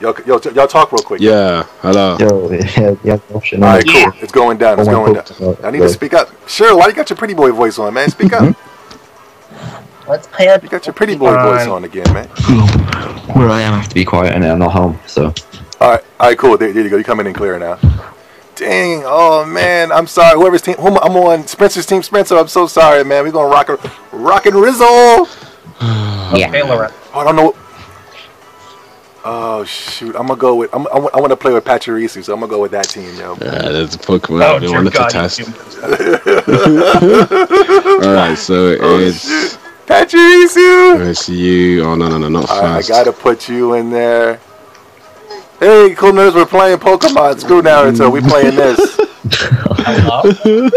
Y'all talk real quick. Yeah, hello. Yo, yeah, option. All right, cool. It's going down. It's going down. I need to speak up. Sure, why you got your pretty boy voice on, man? Speak up. Let's play. You got your pretty boy voice on again, man. Where I am, I have to be quiet, and I'm not home, so. All right, cool. There you go. You coming in clear now. Dang, oh man, I'm sorry. Whoever's team, I'm on Spencer's team, Spencer. I'm so sorry, man. We're gonna rock and Rizzle. Yeah. Okay, Laura. Oh, I don't know. Oh shoot, I'm gonna go with. I want to play with Pachirisu, so I'm gonna go with that team, yo. Yeah, that's a Pokemon. Oh, I wanted to test. All right, so it's Pachirisu. It's you. Oh no, not fast. Right, I gotta put you in there. Hey, cool nerds, we're playing Pokemon. Screw now until we playing this. Hello? Playing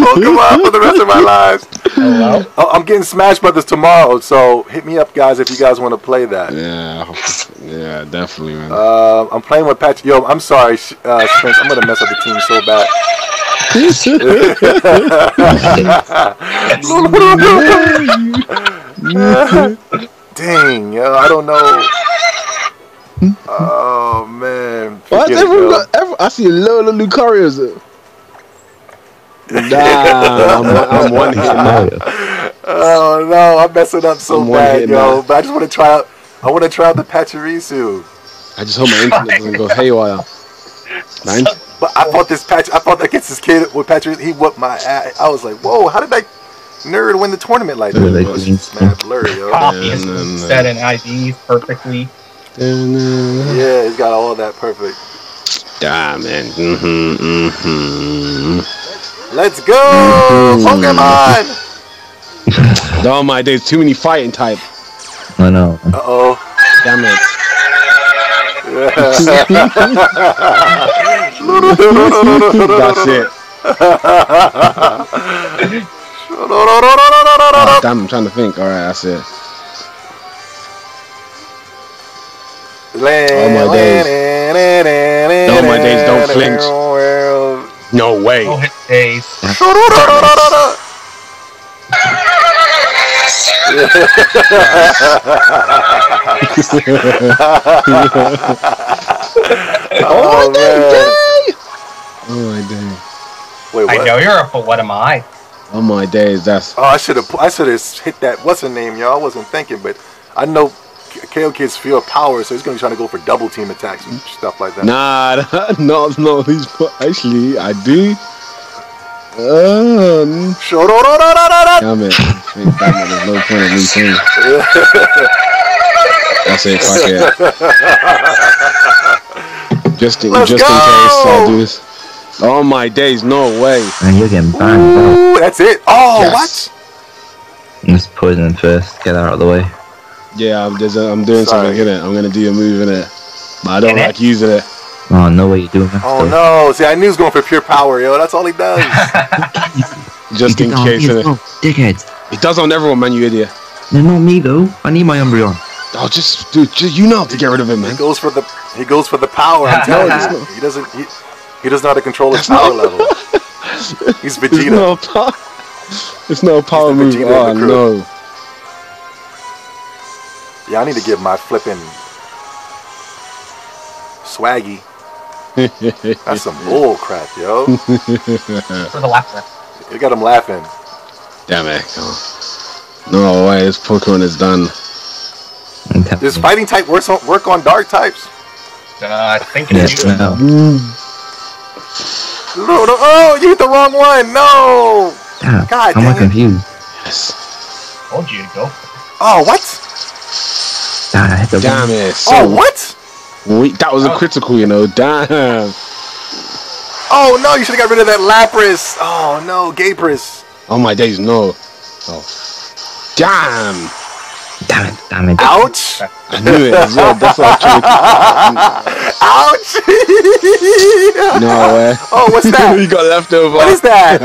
Pokemon for the rest of my lives. Hello? Oh, I'm getting Smash Brothers tomorrow, so hit me up, guys, if you guys want to play that. Yeah, definitely, man. I'm playing with Patrick. Yo, I'm sorry, Spence. I'm going to mess up the team so bad. Dang, yo, I don't know. Oh man! Why is everyone, I see a load of Lucarios. Nah, I'm one hit now. Oh no, I'm messing up so bad, yo. But I just want to try out. I want to try out the Pachirisu. I just hope my internet doesn't go haywire. But I thought this patch. I thought against this kid with Pachirisu, he whooped my ass. I was like, whoa, how did I? Nerd win the tournament like that. Mad blurry, yo. Obviously, set in IDs perfectly. Yeah, he's got all that perfect. Damn, man. Let's go, Pokemon! Oh my, there's too many fighting type. I know. Uh oh. Damn it. That's it. Oh, damn, I'm trying to think. All right, that's it. Oh my days! Oh my days! Don't flinch. No way. Oh days! Oh my days! Oh my days! I know you're up, but what am I? Oh my days, that's... Oh, I should have hit that, what's her name, y'all? I wasn't thinking, but I know KO Kids feel power, so he's going to be trying to go for double team attacks and stuff like that. Nah, no, he's... Actually, I do... Damn it. There's no point in me saying. That's it, fuck it. Just in case I'll do this. Oh my days, no way. Man, you're getting banged. Ooh, that's it. Oh, yes. What? Let's poison him first. Get that out of the way. Yeah, I'm doing something in it. I'm going to do a move in it. But I don't like using it. Oh, no way you're doing that. Oh, no. See, I knew he was going for pure power, yo. That's all he does. Just in case. Dickhead. It does on everyone, man, you idiot. No, not me, though. I need my Umbreon. Oh, dude, you know how to get rid of him, man. He goes for the power. I'm telling you. He doesn't know how to control his power level. He's Vegeta. It's no power move. Oh, no. Yeah, I need to give my flipping swaggy. That's some bull crap, yo. For the Lapras. You got him laughing. Damn it. No way. This Pokemon is done. Does fighting type work on dark types? I think it is. Oh, you hit the wrong one! No! Damn, God damn it. I'm confused. Yes. Told you to go. Oh, what? Damn it. So oh, what? That was a critical, you know. Damn. Oh, no, you should have got rid of that Lapras. Oh, no, Gapris. Oh, my days, no. Oh. Damn. Damn it. Ouch! I knew it as well. That's what I was trying to... Ouch! No way. Oh, what's that? You got left over. What is that?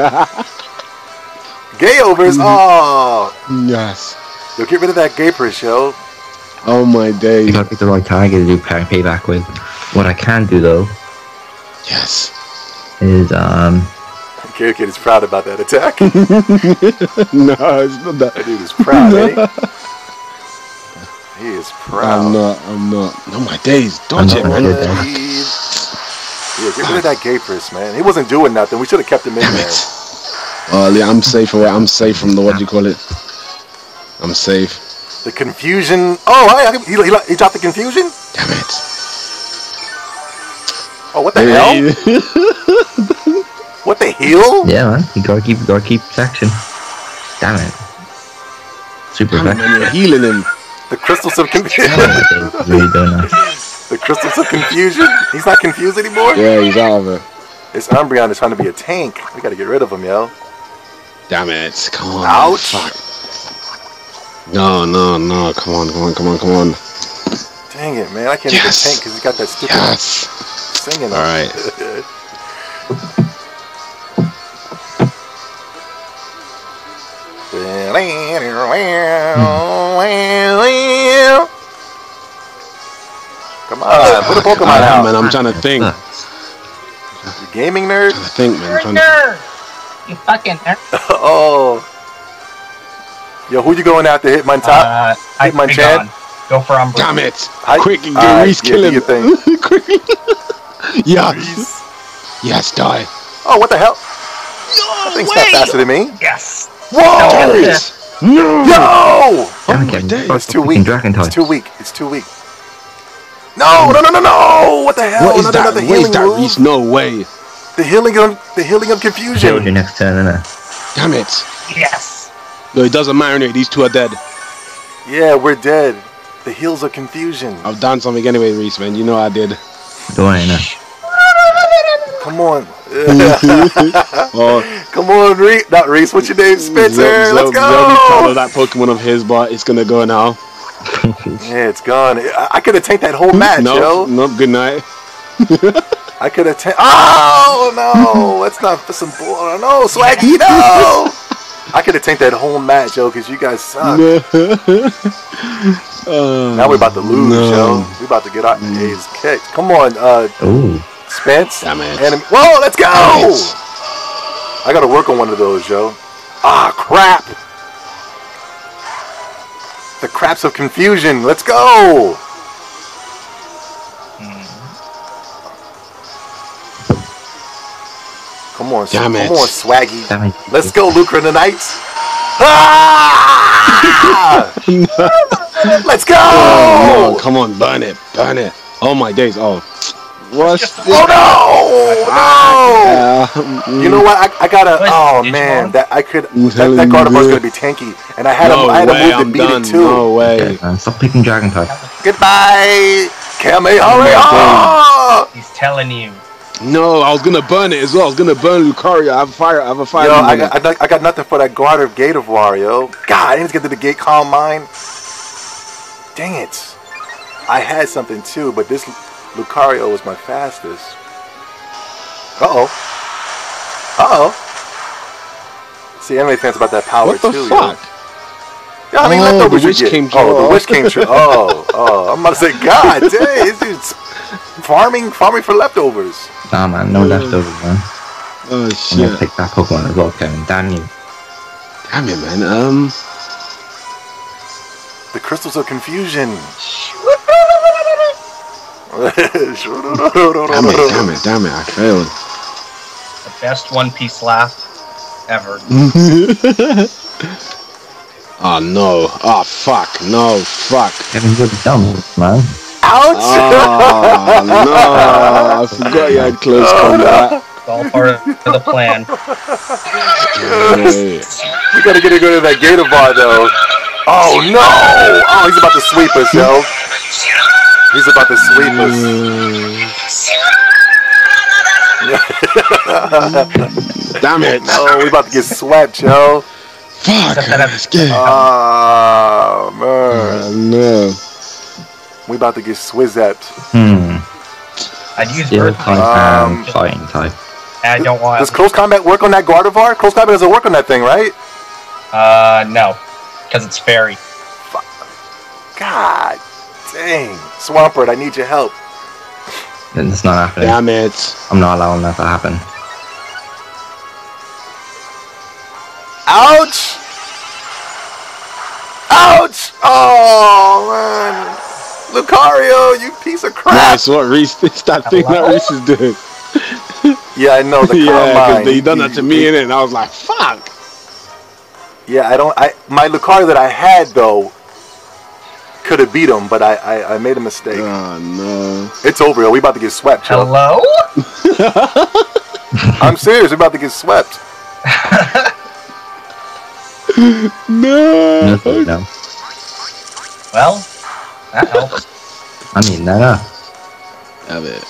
Gay overs? Oh! Yes. Yo, get rid of that Gapris, yo. Oh my days. You gotta pick the right target to do payback with. What I can do, though... Yes. ...is, Gay Kid is proud about that attack. No, it's not that. That dude is proud, eh? He is proud. I'm not. No, my days. Dodge it, man. Yeah, get rid of that Gapris, man. He wasn't doing nothing. We should have kept him in there. Yeah, I'm safe away. I'm safe from the, what do you call it? I'm safe. The confusion. Oh, he dropped the confusion? Damn it. Oh, what the hell? What the hell? Yeah, man. You gotta keep section. Damn it. Super effective. You're healing him. The crystals of confusion. The crystals of confusion. He's not confused anymore. Yeah, he's out of it. This Umbreon is trying to be a tank. We gotta get rid of him, yo. Damn it! Come on. Ouch! Fuck. No! Come on! Dang it, man! I can't even tank because he's got that stupid singing. All right. Come on, put a Pokemon out. Man, I'm trying to think. You gaming nerd? I think, man. You fucking nerd. Yo, who you going out to hit my top? Hit my Chad? Go for Umbreon. Damn it. Quick, Reese, kill him. Quickly. Yes. Yes, die. Oh, what the hell? That thing's not faster than me. Yes. Whoa! No! Oh, it's too weak. It's too weak. It's too weak. No! What the hell? What is that? The healing move? No way. The healing of confusion. Your next turn, damn it. Yes. No, it doesn't matter. These two are dead. Yeah, we're dead. The heals of confusion. I've done something anyway, Reese, man. You know I did. Do I know? Come on. Come on, Reese. Not Reese. What's your name, Spencer? Let's go. I'm proud of that Pokemon of his, but it's gonna go now. Yeah, it's gone. I could have tanked that whole match, yo. Nope, good night. I could have tanked. Oh, no. That's not for some bull. No, Swaggy, no. I could have tanked that whole match, yo, because you guys suck. Now we're about to lose, yo. We're about to get our A's kicked. Come on, Spence. Whoa, let's go. I got to work on one of those, yo. Ah, crap. The craps of confusion. Let's go. Come on, come on, Swaggy. Let's go, Lucra the Knights. Ah! Let's go. Oh, no, come on, burn it. Oh my days. Oh. What? Oh no! You know what? I gotta. Oh man, that Gardevoir's gonna be tanky, and I had a move to beat it too. No way! Stop picking Dragon type. Goodbye, Kamehameha! He's telling you. No, I was gonna burn it as well. I was gonna burn Lucario. I have a fire. Yo, I got nothing for that Gardevoir, yo. God, I didn't get to the gate calm mine. Dang it! I had something too, but this. Lucario was my fastest. See, anime fans about that power too. What the fuck? Yeah, I mean, the wish came true. Oh, the wish came true. I'm about to say, God, dang, this dude's farming for leftovers. Nah, man, no leftovers, man. Oh shit! I'm gonna pick that Pokemon as well, Kevin. Damn you. Damn it, man. The crystals of confusion. Damn it, I failed. The best One Piece laugh ever. Oh no, oh fuck, no, fuck. Kevin, you're dumb, man. Ouch! Oh no, I forgot you had close combat. It's all part of the plan. We gotta get to go to that Gardevoir though. Oh no! Oh, he's about to sweep us, yo. He's about to sweep us. Damn it. No, we're about to get swept, yo. Fuck. Oh, man. No. We're about to get swizzapped. I'd use bird type. I don't want. Does close combat work on that Gardevoir? Close combat doesn't work on that thing, right? No. Because it's fairy. God. Dang, Swampert, I need your help. It's not happening. Damn it. I'm not allowing that to happen. Ouch! Ouch! Oh, man. Lucario, you piece of crap. That's what Reese, stop thinking what Reese is doing. Yeah, I know, the yeah, he done that to me in it, and I was like, fuck. Yeah, I don't, my Lucario that I had, though, could have beat him, but I made a mistake. Oh, no. It's over, yo. We about to get swept, yo. Hello? I'm serious, we're about to get swept. No. No. Well, that helps. I mean, have it.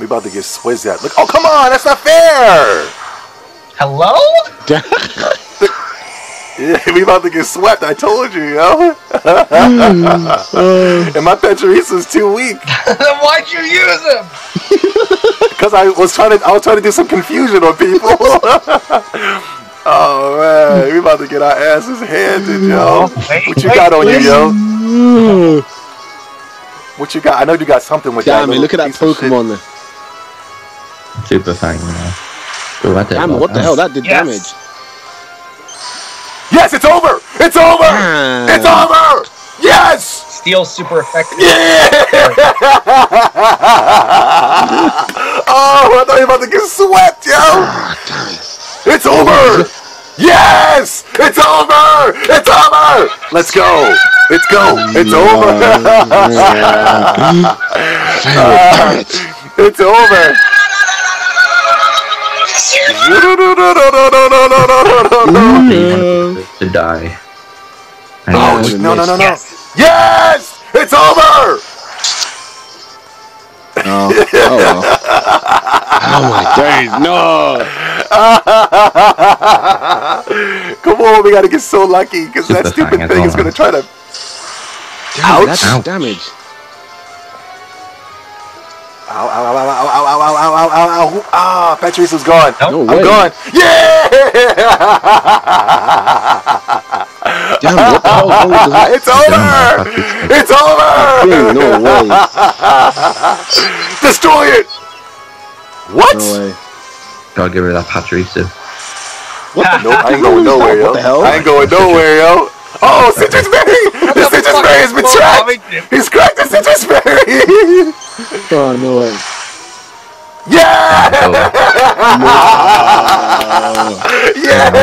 We about to get swizzed at. Look, oh come on, that's not fair. Hello? Yeah, we about to get swept. I told you, yo. And my Pachirisu too weak. Then why'd you use him? Because I was trying to do some confusion on people. Oh man, we about to get our asses handed, yo. What you got on you, yo? What you got? I know you got something with that. Damn, look at that Pokemon there. Super thing, you know. Damn, what the hell? That did damage. Yes, it's over! It's over! It's over! Yes! Steel super effective. Yeah! Oh, I thought you were about to get swept, yo! It's over! Yes! It's over! It's over! Let's go! Let's go! It's over! It's over! To die. Oh, no, no, no, no. Yes! It's over! Oh, oh my days, no! Come on, we gotta get so lucky, because that stupid thing is gonna try to... Ouch! That's damage. Ow, ow, ow, ow, ow, ow, ow, ow, ow, ow, ah, Patricia's gone. Nope. No, I'm gone. Yeah! Damn, what the hell? It's over! It's over! No way. Destroy it! What? No way. Gotta get rid of that Patricia. What the? Nope, I ain't going nowhere, yo. What the hell? I ain't going nowhere, yo. Oh, Citrus Berry! The Citrus Berry has been tracked! He's cracked the Citrus Berry! Oh, no way. Yeah! No. Yeah!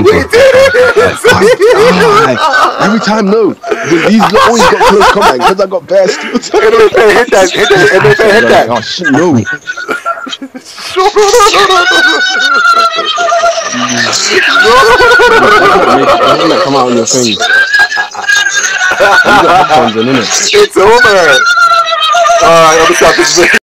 We did it! Every time, no. These always got close combat because I got bad steel. Hit that, hit that, hit that, hit that. Oh, shit, no. Come out on your thing. It's over. All right, let me stop this video.